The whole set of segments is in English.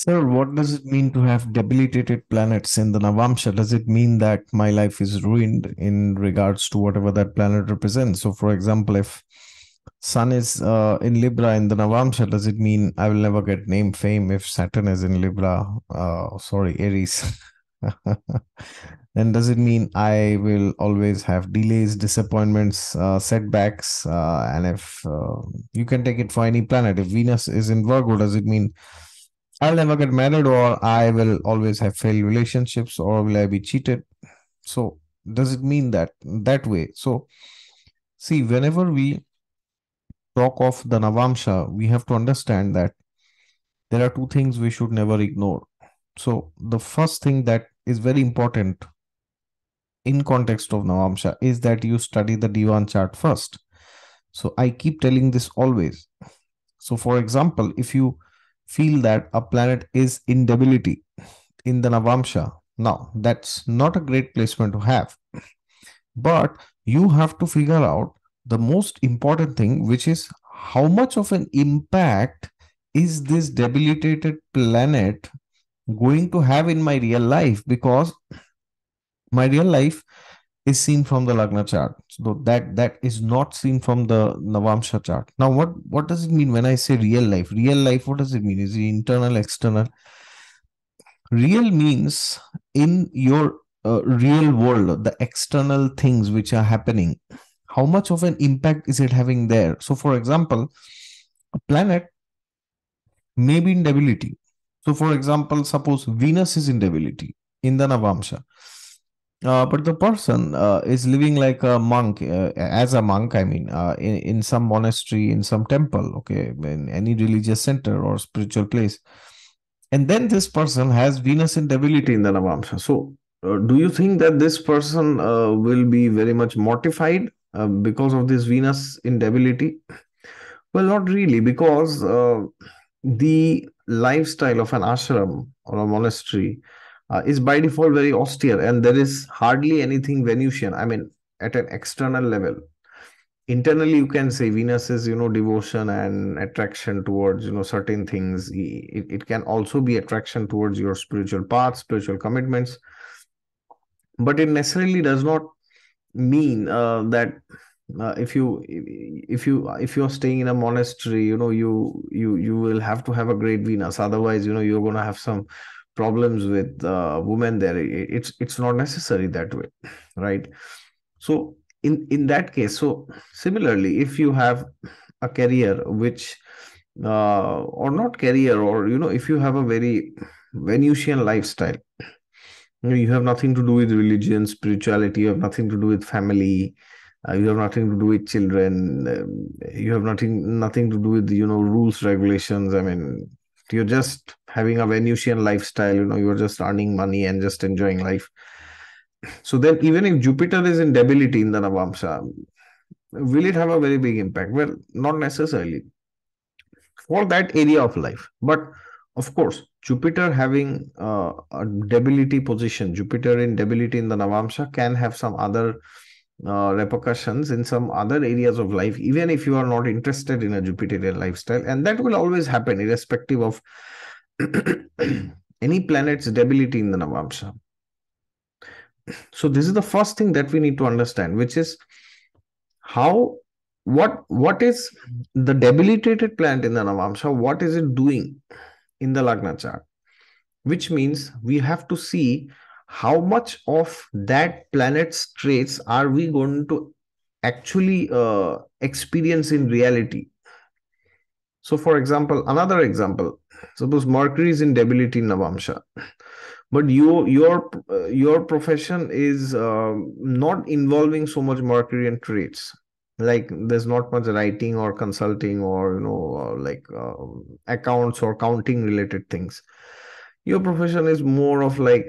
Sir, what does it mean to have debilitated planets in the Navamsha? Does it mean that my life is ruined in regards to whatever that planet represents? So, for example, if Sun is in Libra in the Navamsha, does it mean I will never get name fame? If Saturn is in Libra, Aries, then does it mean I will always have delays, disappointments, setbacks? And if you can take it for any planet, if Venus is in Virgo, does it mean I'll never get married, or I will always have failed relationships, or will I be cheated? So does it mean that way? So see, whenever we talk of the Navamsha, we have to understand that there are two things we should never ignore. So the first thing that is very important in context of Navamsha is that you study the D1 chart first. So I keep telling this always. So for example, if you feel that a planet is in debility in the Navamsha, now that's not a great placement to have, but you have to figure out the most important thing, which is how much of an impact is this debilitated planet going to have in my real life, because my real life is seen from the Lagna chart, so that is not seen from the Navamsha chart. Now, what does it mean when I say real life? Real life, what does it mean? Is it internal, external? Real means in your real world, the external things which are happening. How much of an impact is it having there? So, for example, a planet may be in debility. So, for example, suppose Venus is in debility in the Navamsha. But the person is living like a monk, as a monk, I mean, in some monastery, in some temple, okay, in any religious center or spiritual place. And then this person has Venus in debility in the Navamsha. So do you think that this person will be very much mortified because of this Venus in debility? Well, not really, because the lifestyle of an ashram or a monastery is by default very austere, and there is hardly anything Venusian, I mean, at an external level. Internally, you can say Venus is, devotion and attraction towards, certain things. It can also be attraction towards your spiritual path, spiritual commitments. But it necessarily does not mean that if you're staying in a monastery, you will have to have a great Venus. Otherwise, you're going to have some problems with women there. It's not necessary that way, right? So in that case, so similarly, if you have a career which or not career, or if you have a very Venusian lifestyle, you have nothing to do with religion, spirituality, you have nothing to do with family, you have nothing to do with children, you have nothing to do with rules, regulations. I mean, you're just having a Venusian lifestyle, you're just earning money and just enjoying life. So then even if Jupiter is in debility in the Navamsha, will it have a very big impact? Well, not necessarily for that area of life. But of course, Jupiter having a debility position, Jupiter in debility in the Navamsha can have some other repercussions in some other areas of life, even if you are not interested in a Jupiterian lifestyle. And that will always happen irrespective of any planet's debility in the Navamsha. So this is the first thing that we need to understand, which is what is the debilitated planet in the Navamsha, what is it doing in the Lagna chart, which means we have to see how much of that planet's traits are we going to actually experience in reality. So, for example, another example, suppose Mercury is in debility in Navamsha, but your profession is not involving so much Mercurian traits. Like there's not much writing or consulting or, accounts or counting related things. Your profession is more of like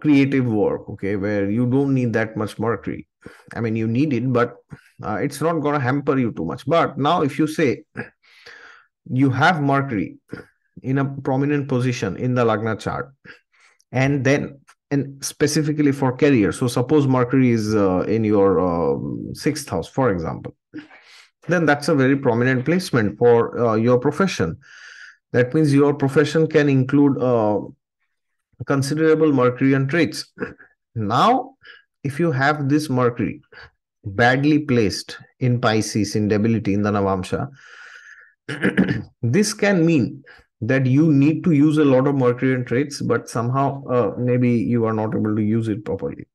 creative work, okay, where you don't need that much Mercury. I mean, you need it, but it's not going to hamper you too much. But now if you say you have Mercury in a prominent position in the Lagna chart, and then specifically for career, so suppose Mercury is in your 6th house, for example, then that's a very prominent placement for your profession. That means your profession can include considerable Mercurian traits. Now, if you have this Mercury badly placed in Pisces, in debility, in the Navamsha, this can mean that you need to use a lot of Mercurian traits, but somehow maybe you are not able to use it properly.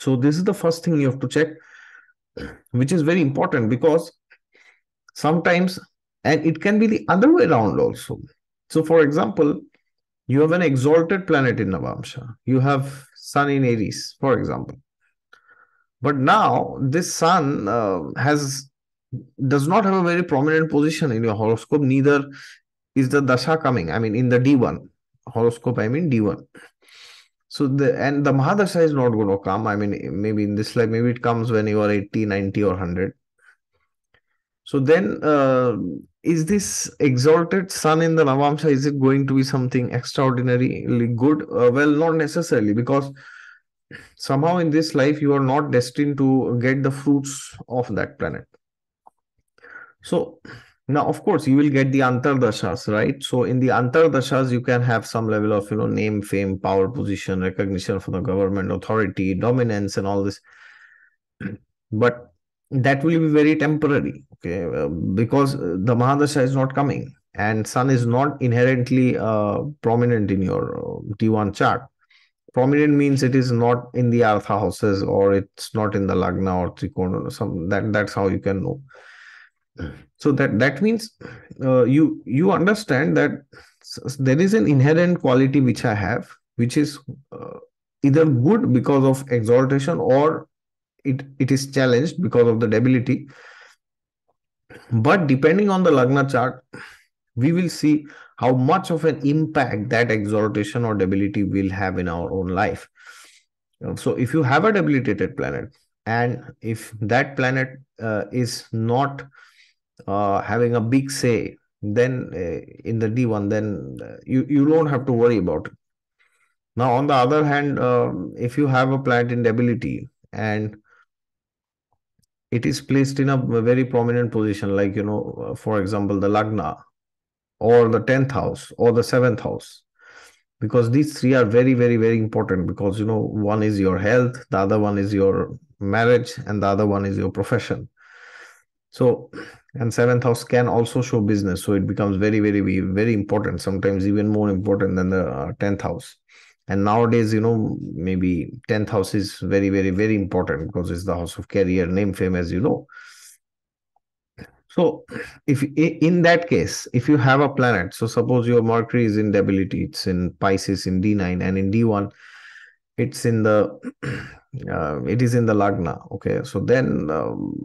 So this is the first thing you have to check, which is very important, because sometimes, and it can be the other way around also. So for example, you have an exalted planet in Navamsha. You have Sun in Aries, for example. But now this Sun does not have a very prominent position in your horoscope. Neither is the Dasha coming. I mean, in the D1 horoscope, I mean D1. So the Mahadasha is not going to come. I mean, maybe in this life, maybe it comes when you are 80, 90 or 100. So then is this exalted Sun in the Navamsha, is it going to be something extraordinarily good? Well, not necessarily, because somehow in this life, you are not destined to get the fruits of that planet. So now, of course, you will get the Antardashas, right? So in the Antardashas, you can have some level of, name, fame, power, position, recognition from the government, authority, dominance and all this. But that will be very temporary, okay, because the Mahadasha is not coming and Sun is not inherently prominent in your D1 chart. Prominent means it is not in the Artha houses, or it's not in the Lagna or Trikona or something. That's how you can know. So that means you understand that there is an inherent quality which I have, which is either good because of exaltation, or it is challenged because of the debility. But depending on the Lagna chart, we will see how much of an impact that exaltation or debility will have in our own life. So if you have a debilitated planet, and if that planet is not having a big say, then in the D1, then you don't have to worry about it. Now, on the other hand, if you have a planet in debility and it is placed in a very prominent position, like, for example, the Lagna or the 10th house or the 7th house, because these three are very, very, very important, because, one is your health, the other one is your marriage, and the other one is your profession. So, and 7th house can also show business. So it becomes very, very, very important, sometimes even more important than the 10th house. And nowadays, maybe 10th house is very, very, very important, because it's the house of career, name, fame, as you know. So if in that case, if you have a planet, so suppose your Mercury is in debility, it's in Pisces in D9, and in D1, it's in the, it is in the Lagna. Okay. So then,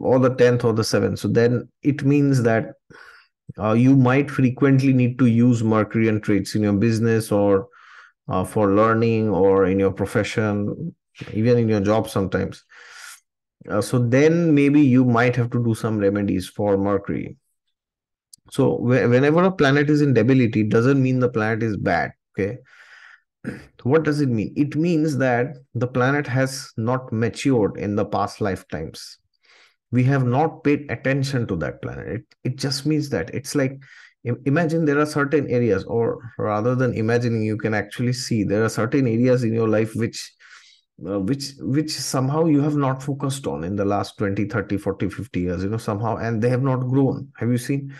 or the 10th or the 7th. So then it means that you might frequently need to use Mercurian traits in your business, or for learning, or in your profession, even in your job sometimes. So then maybe you might have to do some remedies for Mercury. So whenever a planet is in debility, it doesn't mean the planet is bad. Okay. What does it mean? It means that the planet has not matured in the past lifetimes. We have not paid attention to that planet. It just means that it's like, imagine there are certain areas, or rather than imagining, you can actually see there are certain areas in your life which somehow you have not focused on in the last 20, 30, 40, 50 years, somehow, and they have not grown. Have you seen?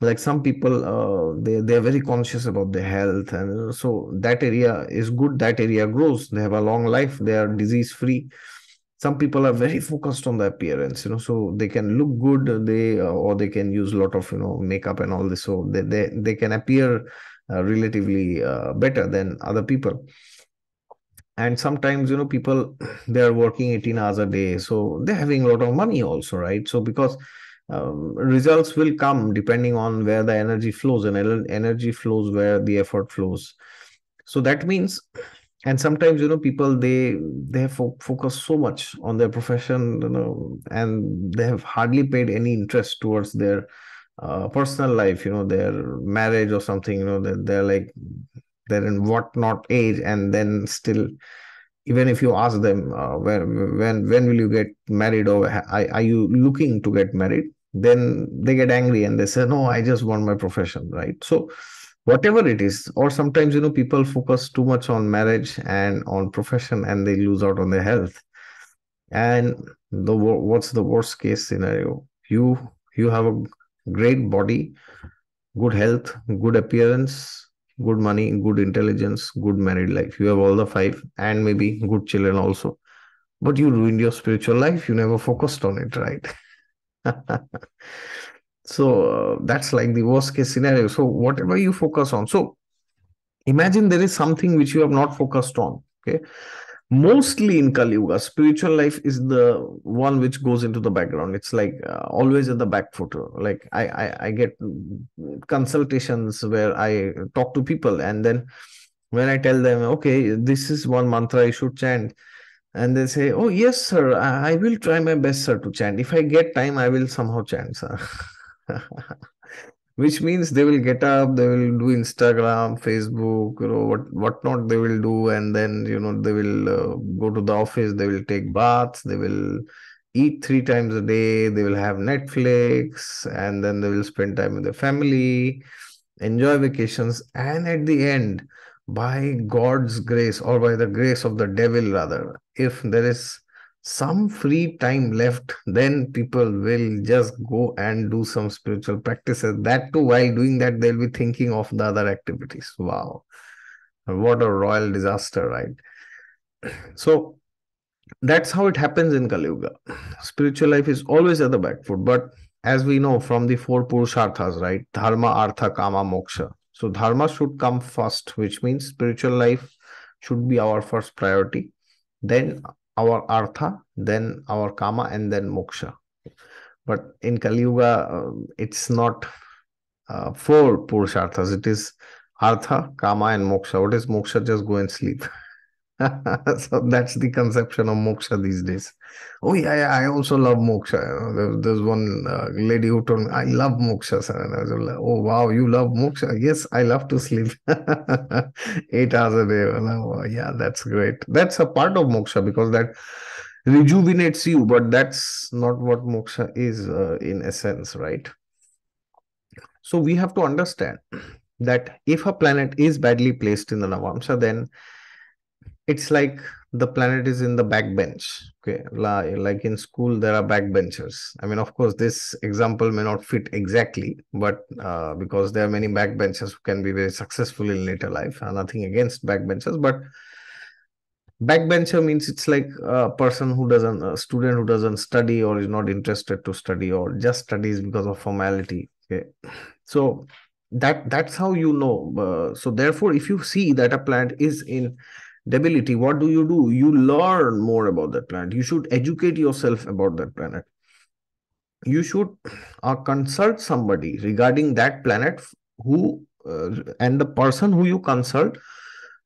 Like some people, they are very conscious about their health, and so that area is good, that area grows, they have a long life, they are disease-free. Some people are very focused on the appearance, so they can look good, or they can use a lot of, makeup and all this. So they can appear relatively better than other people. And sometimes, people, they are working 18 hours a day. So they're having a lot of money also, right? So because results will come depending on where the energy flows, and energy flows where the effort flows. So that means... And sometimes, people, they have focused so much on their profession, and they have hardly paid any interest towards their personal life, their marriage or something, they're like, they're in whatnot age. And then still, even if you ask them, when will you get married, or are you looking to get married? Then they get angry and they say, no, I just want my profession, right? So whatever it is. Or sometimes, you know, people focus too much on marriage and on profession and they lose out on their health. And what's the worst case scenario? You have a great body, good health, good appearance, good money, good intelligence, good married life. You have all the five and maybe good children also. But you ruined your spiritual life. You never focused on it, right? So that's like the worst case scenario. So whatever you focus on. So imagine there is something which you have not focused on. Okay. Mostly in Kali Yuga, spiritual life is the one which goes into the background. It's like always at the back foot. Like I get consultations where I talk to people, and then when I tell them, okay, this is one mantra I should chant, and they say, oh yes sir, I will try my best sir to chant. If I get time, I will somehow chant sir. Which means they will get up, they will do Instagram, Facebook, you know, whatnot they will do. And then, you know, they will go to the office, they will take baths, they will eat 3 times a day, they will have Netflix, and then they will spend time with their family, enjoy vacations. And at the end, by God's grace, or by the grace of the devil rather, if there is some free time left, then people will just go and do some spiritual practices. That too, while doing that, they'll be thinking of the other activities. Wow, what a royal disaster, right? So that's how it happens in Kali Yuga. Spiritual life is always at the back foot. But as we know from the 4 Purusharthas, right? Dharma, Artha, Kama, Moksha. So Dharma should come first, which means spiritual life should be our first priority. Then our Artha, then our Kama, and then Moksha. But in Kali Yuga, it's not 4 Purusharthas. It is Artha, Kama, and Moksha. What is Moksha? Just go and sleep. So that's the conception of Moksha these days. Oh yeah, I also love Moksha. There's one lady who told me, I love Moksha, sir. And I was like, oh wow, you love Moksha? Yes, I love to sleep 8 hours a day. Well, oh, yeah, that's great. That's a part of Moksha because that rejuvenates you, but that's not what Moksha is in essence, right? So we have to understand that if a planet is badly placed in the Navamsha, then it's like the planet is in the backbench. Okay, like in school, there are backbenchers. I mean, of course, this example may not fit exactly, but because there are many backbenchers who can be very successful in later life. Nothing against backbenchers, but backbencher means it's like a student who doesn't study or is not interested to study or just studies because of formality. Okay, so that's how you know. So therefore, if you see that a planet is in debility, what do? You learn more about that planet. You should educate yourself about that planet. You should consult somebody regarding that planet, who and the person who you consult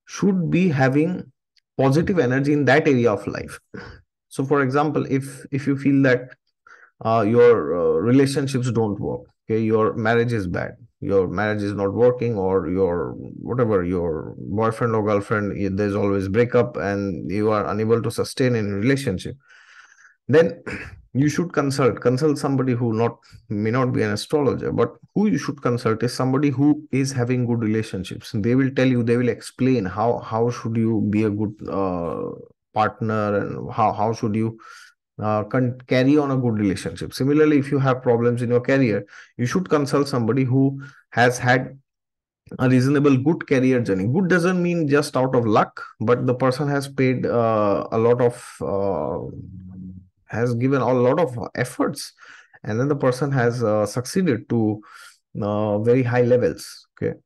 should be having positive energy in that area of life. So for example, if you feel that your relationships don't work, okay, your marriage is bad, your marriage is not working, or your whatever, your boyfriend or girlfriend, there's always breakup and you are unable to sustain any relationship, then you should consult somebody who may not be an astrologer, but who you should consult is somebody who is having good relationships. They will tell you, they will explain how should you be a good partner, and how should you can carry on a good relationship. Similarly, if you have problems in your career, you should consult somebody who has had a reasonable good career journey. Good doesn't mean just out of luck, but the person has paid has given a lot of efforts, and then the person has succeeded to very high levels. Okay.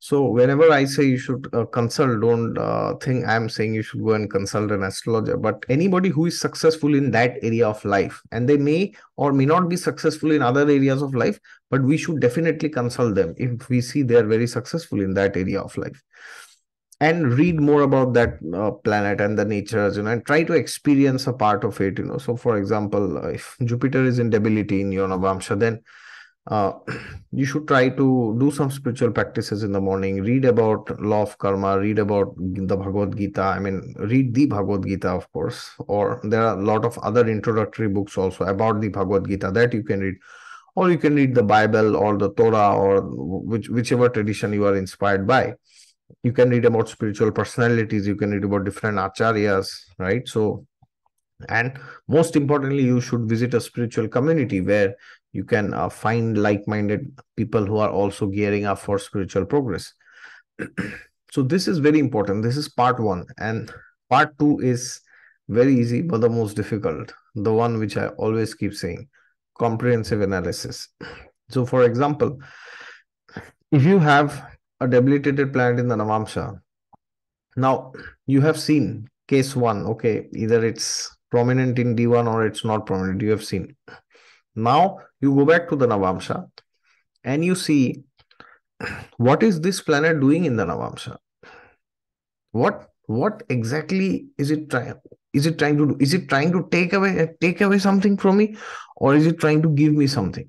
So whenever I say you should consult, don't think I'm saying you should go and consult an astrologer, but anybody who is successful in that area of life, and they may or may not be successful in other areas of life, but we should definitely consult them if we see they are very successful in that area of life. And read more about that planet and the natures, you know, and try to experience a part of it, you know. So for example, if Jupiter is in debility in your Navamsha, then you should try to do some spiritual practices in the morning. Read about law of karma, read about the Bhagavad Gita. I mean, read the Bhagavad Gita, of course, or there are a lot of other introductory books also about the Bhagavad Gita that you can read. or you can read the Bible or the Torah or whichever tradition you are inspired by. You can read about spiritual personalities, you can read about different acharyas, right? So, and most importantly, you should visit a spiritual community where you can find like-minded people who are also gearing up for spiritual progress. So this is very important. This is part one, and part two is very easy, but the most difficult, the one which I always keep saying, comprehensive analysis. So for example, if you have a debilitated planet in the Navamsha, now you have seen case one, okay, either it's prominent in D1 or it's not prominent, you have seen. Now you go back to the Navamsha and you see, what is this planet doing in the Navamsha? What exactly is it trying? Is it trying to do? Is it trying to take away something from me, or is it trying to give me something?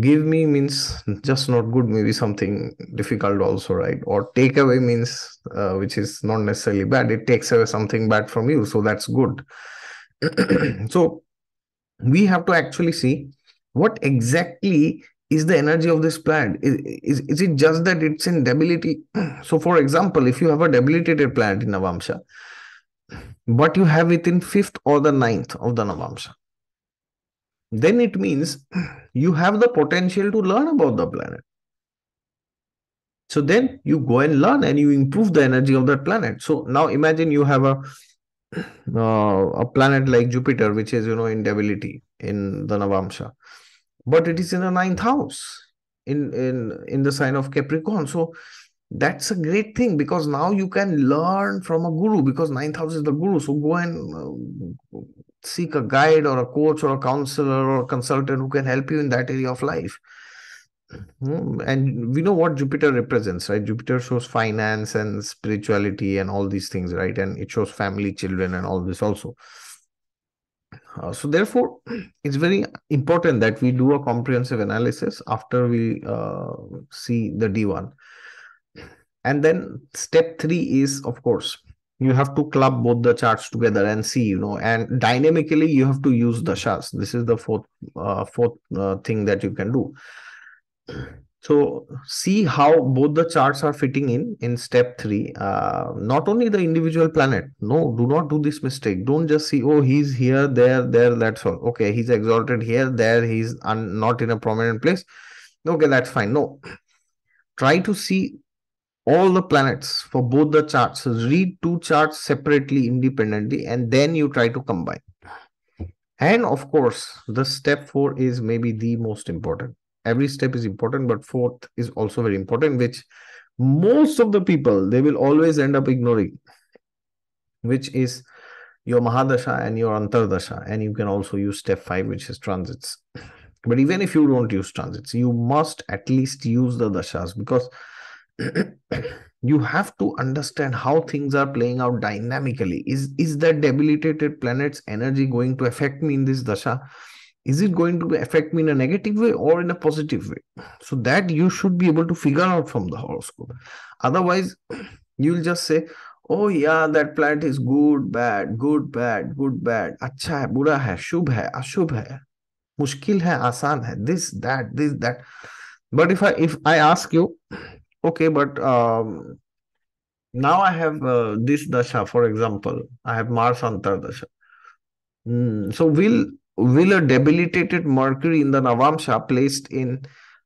Give me means just not good, maybe something difficult also, right? Or take away means which is not necessarily bad. It takes away something bad from you, so that's good. So we have to actually see what exactly is the energy of this planet. Is it just that it's in debility? So for example, if you have a debilitated planet in Navamsha, but you have it in 5th or the 9th of the Navamsha, then it means you have the potential to learn about the planet. So then you go and learn and you improve the energy of that planet. So now imagine you have a planet like Jupiter, which is, you know, in debility in the Navamsha, but it is in the 9th house in the sign of Capricorn. So that's a great thing, because now you can learn from a guru, because 9th house is the guru. So go and seek a guide or a coach or a counselor or a consultant who can help you in that area of life. And we know what Jupiter represents, right? Jupiter shows finance and spirituality and all these things, right? And it shows family, children, and all this also. So therefore, it's very important that we do a comprehensive analysis after we see the D1. And then step three is, of course, you have to club both the charts together and see, you know, and dynamically you have to use dashas. This is the fourth thing that you can do. So see how both the charts are fitting in step three. Not only the individual planet. No, do not do this mistake. Don't just see, oh, he's here, there, that's all. Okay, he's exalted here, there, he's not in a prominent place. Okay, that's fine. No, try to see all the planets for both the charts. Read two charts separately, independently, and then you try to combine. And of course, the step four is maybe the most important. Every step is important, but fourth is also very important, which most of the people, they will always end up ignoring, which is your Mahadasha and your Antardasha. And you can also use step five, which is transits. But even if you don't use transits, you must at least use the dashas, because you have to understand how things are playing out dynamically. Is that debilitated planet's energy going to affect me in this dasha? Is it going to affect me in a negative way or in a positive way? So that you should be able to figure out from the horoscope. Otherwise, you'll just say, oh yeah, that planet is good, bad, good, bad, good, bad, acha hai, bura hai, shubh hai, ashubh hai, mushkil hai, asan hai, this, that, this, that. But if I ask you, okay, but now I have this dasha, for example, I have Mars Antardasha. So will a debilitated Mercury in the Navamsha placed in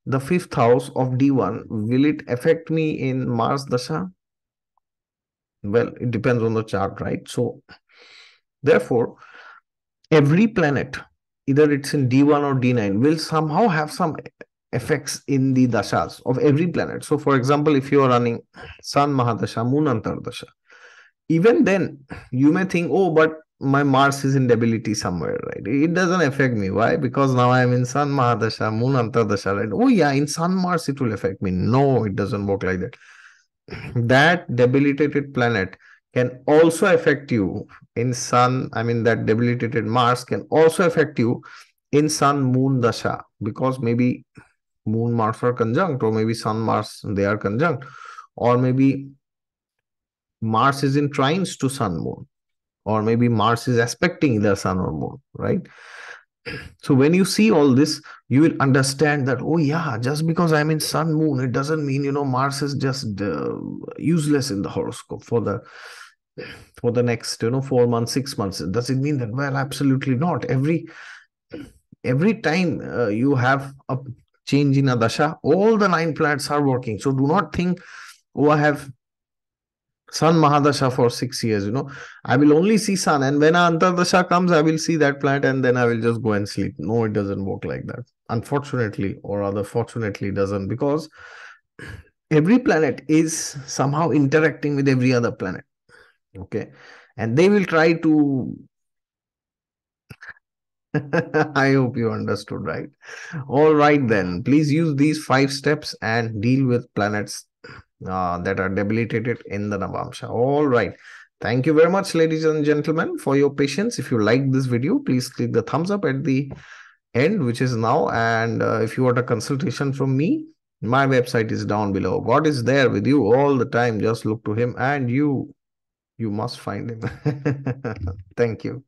the 5th house of D1, will it affect me in Mars Dasha? Well, it depends on the chart, right? So, therefore, every planet, either it's in D1 or D9, will somehow have some effects in the Dashas of every planet. So, for example, if you are running Sun Mahadasha, Moon Antardasha, even then, you may think, oh, but my Mars is in debility somewhere, right? It doesn't affect me. Why? Because now I am in Sun Mahadasha, Moon Antardasha, right? Oh yeah, in Sun Mars it will affect me. No, it doesn't work like that. That debilitated planet can also affect you in Sun, I mean that debilitated Mars can also affect you in Sun Moon Dasha, because maybe Moon Mars are conjunct, or maybe Sun Mars they are conjunct, or maybe Mars is in trines to Sun Moon. Or maybe Mars is aspecting either Sun or Moon, right? So when you see all this, you will understand that, oh yeah, just because I'm in sun, moon, it doesn't mean, Mars is just useless in the horoscope for the next, 4 months, 6 months. Does it mean that? Well, absolutely not. Every time you have a change in a dasha, all the 9 planets are working. So do not think, oh, I have Sun Mahadasha for 6 years, I will only see Sun, and when Antardasha comes, I will see that planet and then I will just go and sleep. No, it doesn't work like that. Unfortunately, or rather fortunately, it doesn't, because every planet is somehow interacting with every other planet. Okay. And they will try to... I hope you understood, right? All right, then. Please use these 5 steps and deal with planets that are debilitated in the Navamsha. All right. Thank you very much, ladies and gentlemen, for your patience. If you like this video, please click the thumbs up at the end, which is now. And if you want a consultation from me, my website is down below. God is there with you all the time. Just look to him and you must find him. Thank you.